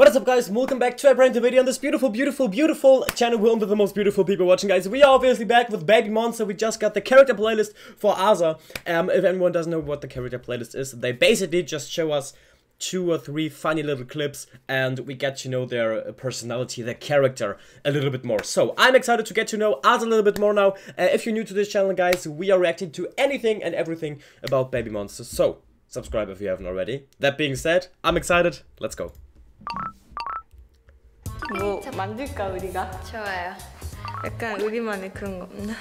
What is up, guys? Welcome back to a brand new video on this beautiful channel. We're one of the most beautiful people watching, guys. We are obviously back with Baby Monster. We just got the character playlist for ASA. If anyone doesn't know what the character playlist is, they basically just show us 2 or 3 funny little clips and we get to know their personality, their character a little bit more. So I'm excited to get to know ASA a little bit more now. If you're new to this channel, guys, we are reacting to anything and everything about Baby Monster. So subscribe if you haven't already. That being said, I'm excited. Let's go. 뭐 만들까 우리가? 좋아요. 약간 우리만의 그런 거 없나?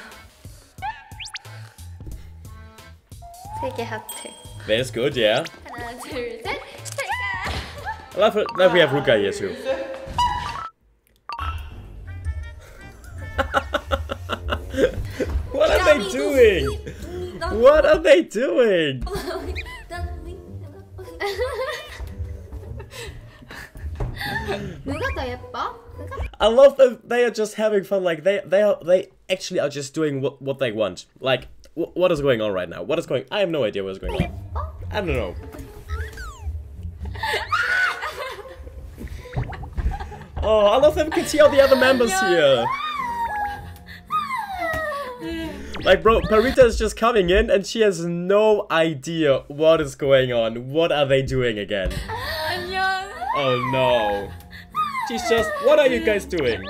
세계 하트. That's good, yeah. 하나, 둘, 셋. I love that we have Ruka here too. What are they doing? What are they doing? I love that they are just having fun. Like they actually are just doing what they want. Like what is going on right now? What is going? I have no idea what's going on. I don't know. Oh, I love that we can see all the other members here. Like, bro, Parita is just coming in and she has no idea what is going on. What are they doing again? Oh no. She's just, what are you guys doing?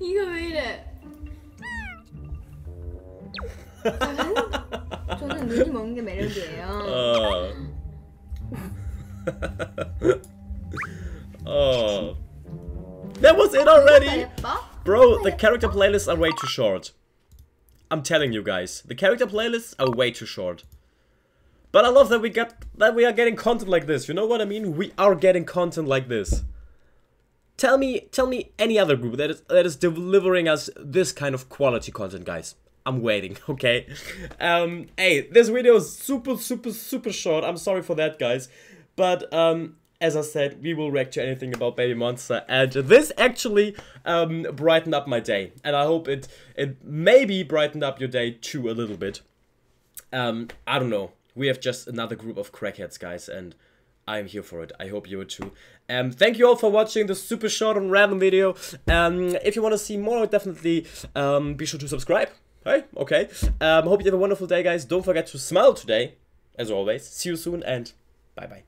이거 왜 이래? 저는 눈이 먹는 게 매력이에요. Oh. That was it already! Bro, the character playlists are way too short. I'm telling you guys, the character playlists are way too short. But I love that we are getting content like this. You know what I mean? We are getting content like this. Tell me any other group that is delivering us this kind of quality content, guys. I'm waiting, okay? Hey, this video is super short. I'm sorry for that, guys. But as I said, we will react to anything about Baby Monster, and this actually brightened up my day. And I hope it maybe brightened up your day too a little bit. I don't know. We have just another group of crackheads, guys, and I'm here for it. I hope you are too. Thank you all for watching this super short and random video. If you want to see more, definitely be sure to subscribe. Hey, okay. Hope you have a wonderful day, guys. Don't forget to smile today, as always. See you soon, and bye-bye.